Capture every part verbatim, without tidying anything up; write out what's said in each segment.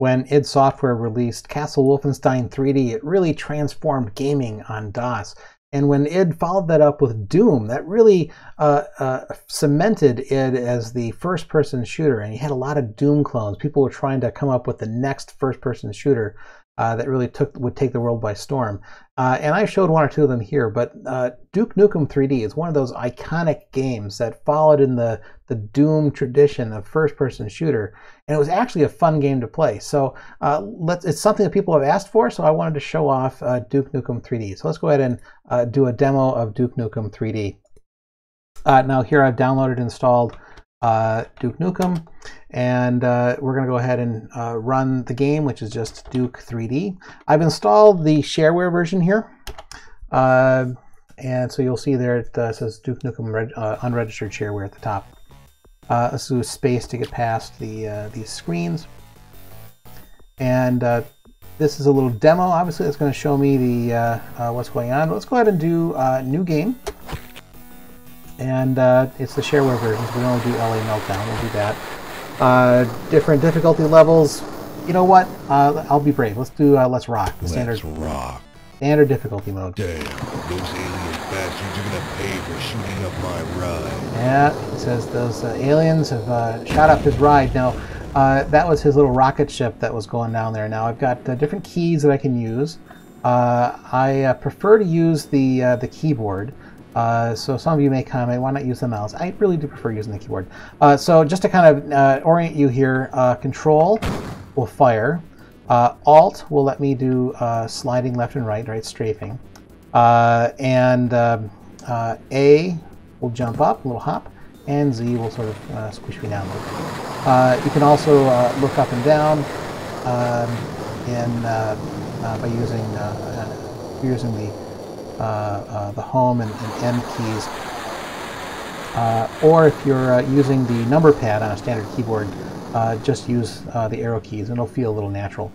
When id Software released Castle Wolfenstein three D, it really transformed gaming on DOS. And when id followed that up with Doom, that really uh, uh, cemented id as the first-person shooter. And you had a lot of Doom clones. People were trying to come up with the next first-person shooter uh, that really took would take the world by storm. Uh, and I showed one or two of them here, but uh, Duke Nukem three D is one of those iconic games that followed in the, the Doom tradition of first-person shooter. And it was actually a fun game to play. So uh, let's, it's something that people have asked for, so I wanted to show off uh, Duke Nukem three D. So let's go ahead and uh, do a demo of Duke Nukem three D. Uh, now here I've downloaded and installed uh, Duke Nukem, and uh, we're going to go ahead and uh, run the game, which is just Duke three D. I've installed the shareware version here, uh, and so you'll see there it uh, says Duke Nukem reg uh, unregistered shareware at the top. Uh, let's do a space to get past the uh, these screens, and uh, this is a little demo. Obviously, it's going to show me the uh, uh, what's going on. Let's go ahead and do uh, new game. And uh, it's the shareware version, so we don't do L A Meltdown, we'll do that. Uh, different difficulty levels. You know what? Uh, I'll be brave. Let's do uh, Let's Rock. The standard, Let's Rock. Standard difficulty mode. Damn, those alien bastards are gonna pay for shooting up my ride. Yeah, it says those uh, aliens have uh, shot up his ride. Now, uh, that was his little rocket ship that was going down there. Now, I've got uh, different keys that I can use. Uh, I uh, prefer to use the uh, the keyboard. Uh, so some of you may comment, why not use the mouse? I really do prefer using the keyboard. Uh, so just to kind of uh, orient you here, uh, Control will fire. Uh, Alt will let me do uh, sliding left and right, right, strafing. Uh, and uh, uh, A will jump up, a little hop, and Z will sort of uh, squish me down a little bit. Uh, you can also uh, look up and down um, in, uh, uh, by using, uh, uh, using the Uh, uh, the home and, and M keys, uh, or if you're uh, using the number pad on a standard keyboard, uh, just use uh, the arrow keys and it'll feel a little natural.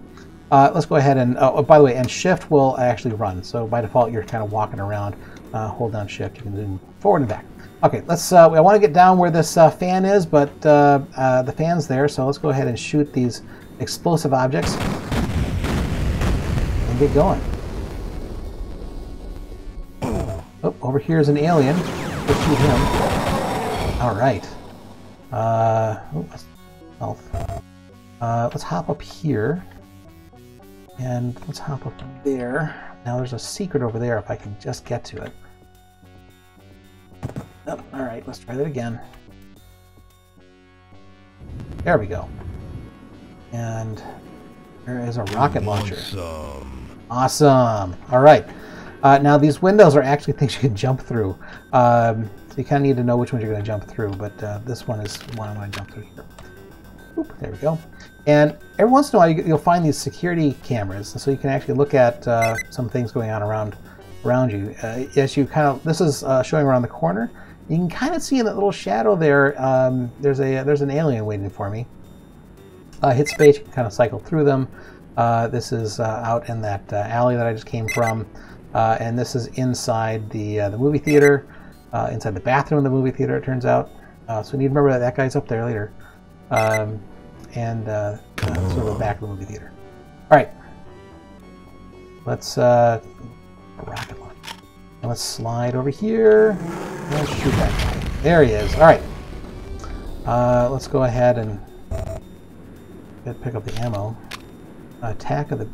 Uh, let's go ahead and, oh, by the way, and Shift will actually run, so by default you're kind of walking around. Uh, hold down Shift, you can zoom forward and back. Okay, let's, uh, I want to get down where this uh, fan is, but uh, uh, the fan's there, so let's go ahead and shoot these explosive objects and get going. Oh, over here is an alien. Let's shoot him. All right. Uh, oh, that's health. Uh, let's hop up here. And let's hop up there. Now there's a secret over there if I can just get to it. Oh, all right, let's try that again. There we go. And there is a rocket launcher. Awesome. Awesome. All right. Uh, now these windows are actually things you can jump through, um, so you kind of need to know which ones you're going to jump through, but uh, this one is one I'm going to jump through here. Oop, there we go. And every once in a while you, you'll find these security cameras, and so you can actually look at uh, some things going on around around you. Uh, as you kind of, this is uh, showing around the corner, you can kind of see in that little shadow there, um, there's a there's an alien waiting for me. Uh, hit space, you can kind of cycle through them. Uh, this is uh, out in that uh, alley that I just came from. Uh, and this is inside the uh, the movie theater, uh, inside the bathroom of the movie theater, it turns out. Uh, so you need to remember that that guy's up there later. Um, and uh, uh, sort of the back of the movie theater. All right. Let's uh, rocket launch. And let's slide over here. Let's shoot that guy. There he is. All right. Uh, let's go ahead and pick up the ammo. Attack of the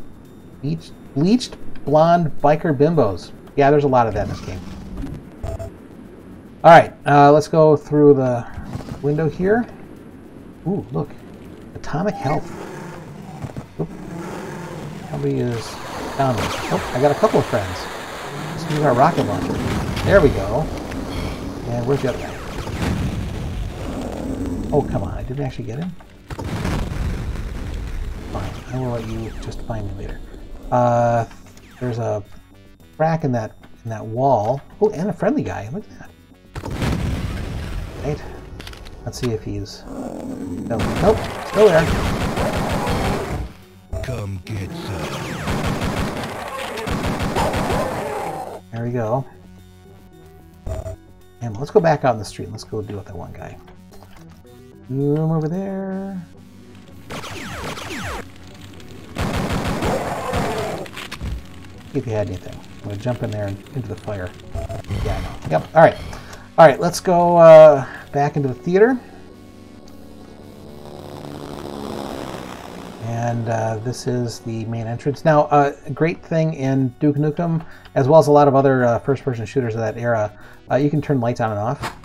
beach. Bleached blonde biker bimbos. Yeah, there's a lot of that in this game. All right, uh, let's go through the window here. Ooh, look, atomic health. Oop. Somebody is down there. Oh, I got a couple of friends. Let's use our rocket launcher. There we go. And where's the other guy? Oh, come on, I didn't actually get him. Fine, I will let you just find me later. Uh, there's a crack in that in that wall. Oh, and a friendly guy. Look at that. Right. Let's see if he's. No, nope. Still there. Come get some. There we go. And let's go back out in the street. Let's go deal with that one guy. Boom over there. if you had anything. I'm going to jump in there and into the fire. Yeah, I know. Yep, all right. All right, let's go uh, back into the theater. And uh, this is the main entrance. Now, uh, a great thing in Duke Nukem, as well as a lot of other uh, first-person shooters of that era, uh, you can turn lights on and off.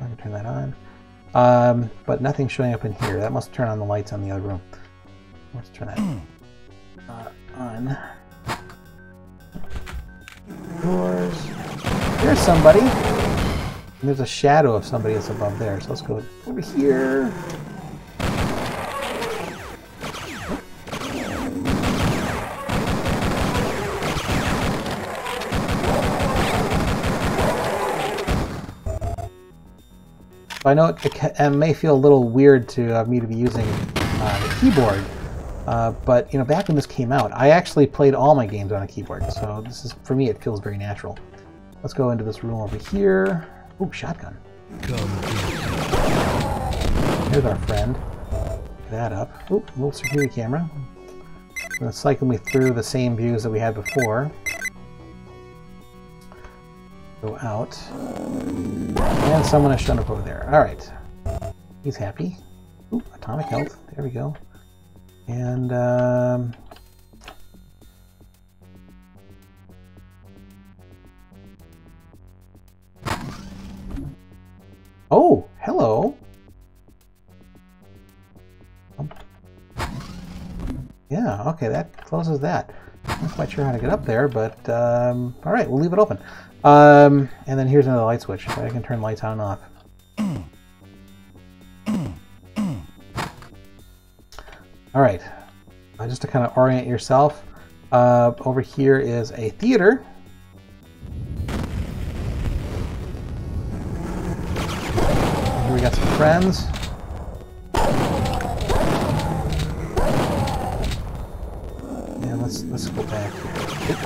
I can turn that on. Um, but nothing's showing up in here. That must turn on the lights on the other room. Let's turn that uh, on. Doors. There's somebody. And there's a shadow of somebody that's above there. So let's go over here. I know it, it may feel a little weird to uh, me to be using uh, the keyboard, uh, but you know, back when this came out, I actually played all my games on a keyboard, so this is, for me, it feels very natural. Let's go into this room over here. Ooh, shotgun. Here's our friend. Pick that up. Ooh, little security camera. I'm gonna cycle me through the same views that we had before. Go out. And someone has shown up over there. Alright. He's happy. Ooh, atomic health. There we go. And, um... oh! Hello! Yeah, okay, that closes that. I'm not quite sure how to get up there, but, um... alright, we'll leave it open. Um, and then here's another light switch. So I can turn lights on and off. Alright. Uh, just to kind of orient yourself, uh, over here is a theater. Here we got some friends. And let's, let's go back here.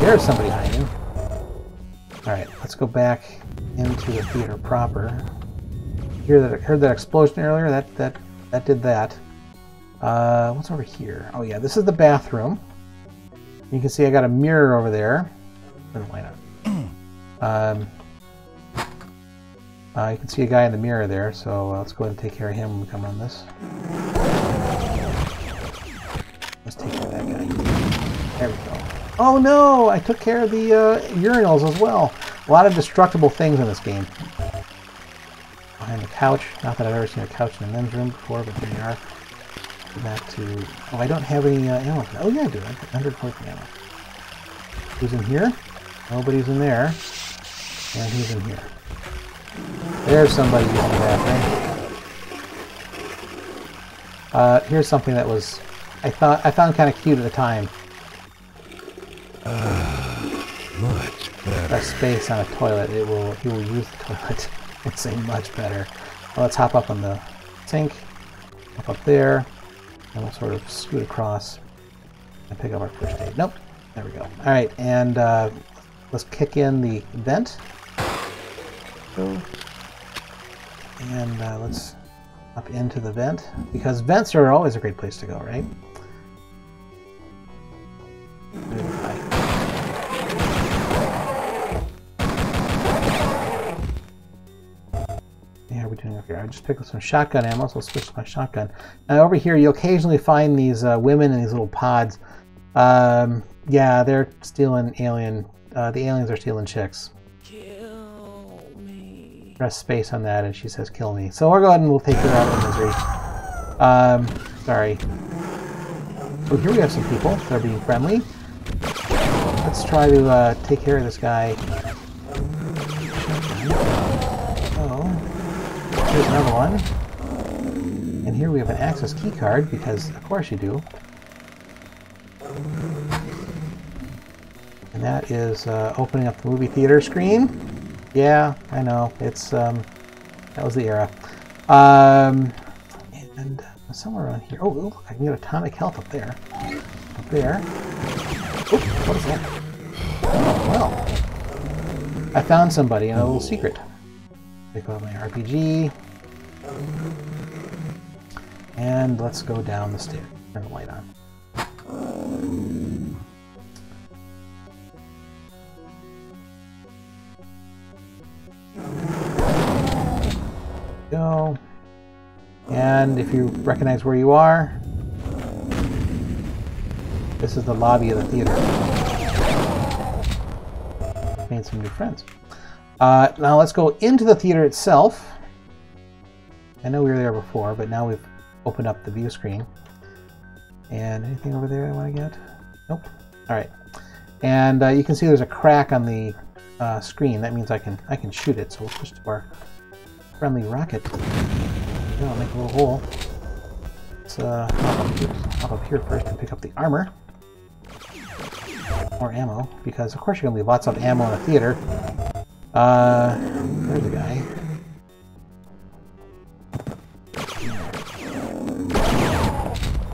There's somebody hiding. Alright, let's go back into the theater proper. Hear that, heard that explosion earlier, that that that did that. Uh, what's over here? Oh yeah, this is the bathroom. You can see I got a mirror over there. Turn the light on. Um, uh, you can see a guy in the mirror there, so uh, let's go ahead and take care of him when we come on this. Let's take care of that guy. There we go. Oh no! I took care of the uh, urinals as well. A lot of destructible things in this game. Behind the couch. Not that I've ever seen a couch in a men's room before, but there you are. Go back to... oh, I don't have any uh, ammo. Oh yeah, I do. I've got one hundred forty ammo. Who's in here? Nobody's in there. And who's in here? There's somebody using that thing. Uh, here's something that was... I thought I found kind of cute at the time. Uh, much better. Press space on a toilet, it will he will use the toilet and say much better. Well, let's hop up on the sink, hop up there, and we'll sort of scoot across and pick up our first aid. Nope, there we go. All right, and uh, let's kick in the vent. Go. And uh, let's up into the vent, because vents are always a great place to go, right? I just picked up some shotgun ammo, so I'll switch to my shotgun. Now over here, you occasionally find these uh, women in these little pods. Um, yeah, they're stealing alien. Uh, the aliens are stealing chicks. Kill me. Press space on that, and she says, "Kill me." So we'll go ahead and we'll take her out of misery. Um, sorry. So here we have some people that are being friendly. Let's try to uh, take care of this guy. Here's another one. And here we have an access key card, because of course you do. And that is uh, opening up the movie theater screen. Yeah, I know. It's um, that was the era. Um, and somewhere around here. Oh, look, I can get atomic health up there. Up there. Oop, what is that? Oh, well. I found somebody in a little secret. Pick up my R P G, and let's go down the stairs. Turn the light on. go. And if you recognize where you are, this is the lobby of the theater. Made some new friends. Uh, now let's go into the theater itself. I know we were there before, but now we've opened up the view screen. And anything over there I want to get? Nope. All right. And uh, you can see there's a crack on the uh, screen. That means I can I can shoot it. So we'll push to our friendly rocket. Yeah, I'll make a little hole. Let's uh, hop, up here, hop up here first and pick up the armor. More ammo, because of course you're gonna leave lots of ammo in a theater. Uh, there's a guy.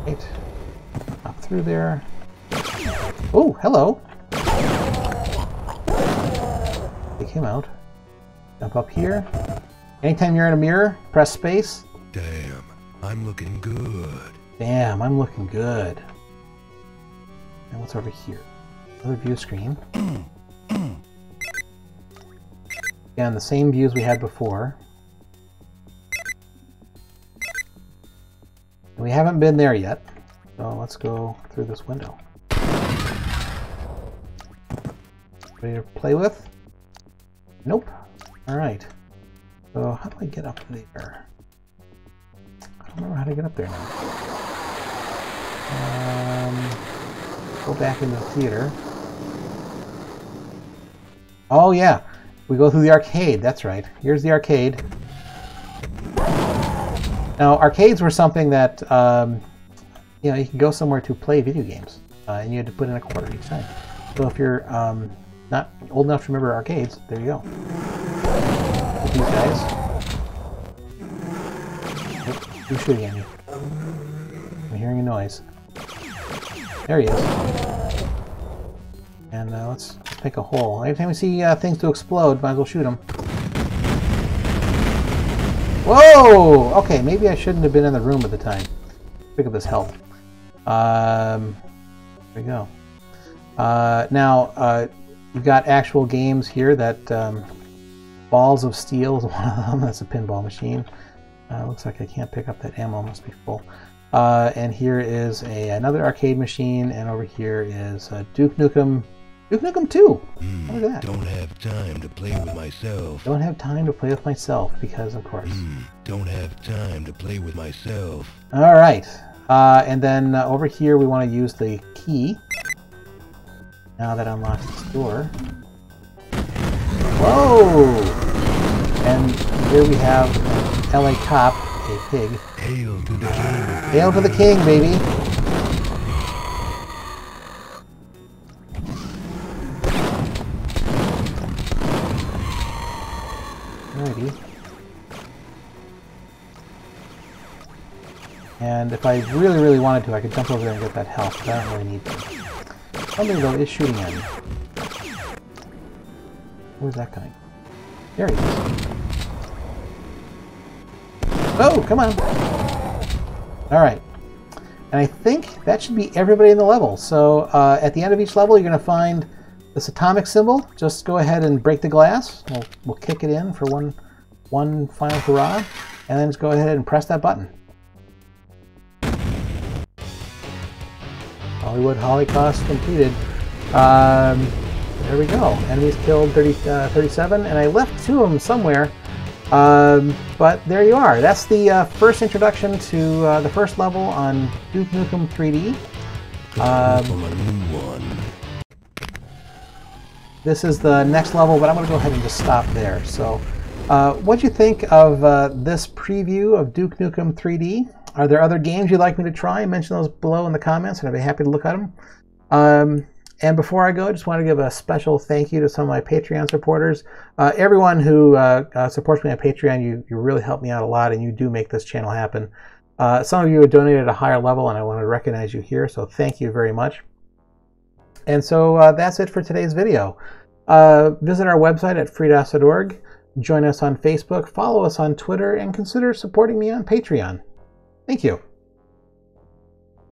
Right. Hop through there. Oh, hello. Take him out. Jump up here. Anytime you're in a mirror, press space. Damn, I'm looking good. Damn, I'm looking good. And what's over here? Another view screen. Again, the same views we had before. And we haven't been there yet, so let's go through this window. Ready to play with? Nope. Alright. So, how do I get up there? I don't remember how to get up there now. Um, go back into the theater. Oh, yeah. We go through the arcade. That's right. Here's the arcade. Now, arcades were something that, um, you know, you can go somewhere to play video games. Uh, and you had to put in a quarter each time. So, if you're... Um, not old enough to remember arcades, there you go. With these guys. Oop, who's shooting at me? I'm hearing a noise. There he is. And uh, let's pick a hole. Every time we see uh, things to explode, might as well shoot them. Whoa! Okay, maybe I shouldn't have been in the room at the time. Pick up this health. Um, there we go. Uh, now, uh, we've got actual games here that um, Balls of Steel is one of them. That's a pinball machine. Uh, looks like I can't pick up that ammo. Must be full. Uh, and here is a, another arcade machine. And over here is uh, Duke Nukem, Duke Nukem two. Mm, look at that. Don't have time to play with myself. Don't have time to play with myself because, of course. Mm, don't have time to play with myself. All right. Uh, and then uh, over here we want to use the key. Now that unlocks this door. Whoa! And here we have L A Cop, a pig. Hail to the king! Hail to the king, baby! Alrighty. And if I really, really wanted to, I could jump over there and get that health, but I don't really need to. Something though is shooting at me. Where's that guy? There he is. Oh, come on! Alright. And I think that should be everybody in the level. So uh, at the end of each level, you're going to find this atomic symbol. Just go ahead and break the glass. We'll, we'll kick it in for one, one final hurrah. And then just go ahead and press that button. Hollywood Holocaust completed. Um, there we go. Enemies killed thirty, uh, thirty-seven, and I left two of them somewhere. Um, but there you are. That's the uh, first introduction to uh, the first level on Duke Nukem three D. Um, this is the next level, but I'm going to go ahead and just stop there. So, uh, what do you think of uh, this preview of Duke Nukem three D? Are there other games you'd like me to try? Mention those below in the comments, and I'd be happy to look at them. Um, and before I go, I just want to give a special thank you to some of my Patreon supporters. Uh, everyone who uh, uh, supports me on Patreon, you, you really help me out a lot, and you do make this channel happen. Uh, some of you have donated at a higher level, and I want to recognize you here, so thank you very much. And so uh, that's it for today's video. Uh, visit our website at free dos dot org. Join us on Facebook, follow us on Twitter, and consider supporting me on Patreon. Thank you.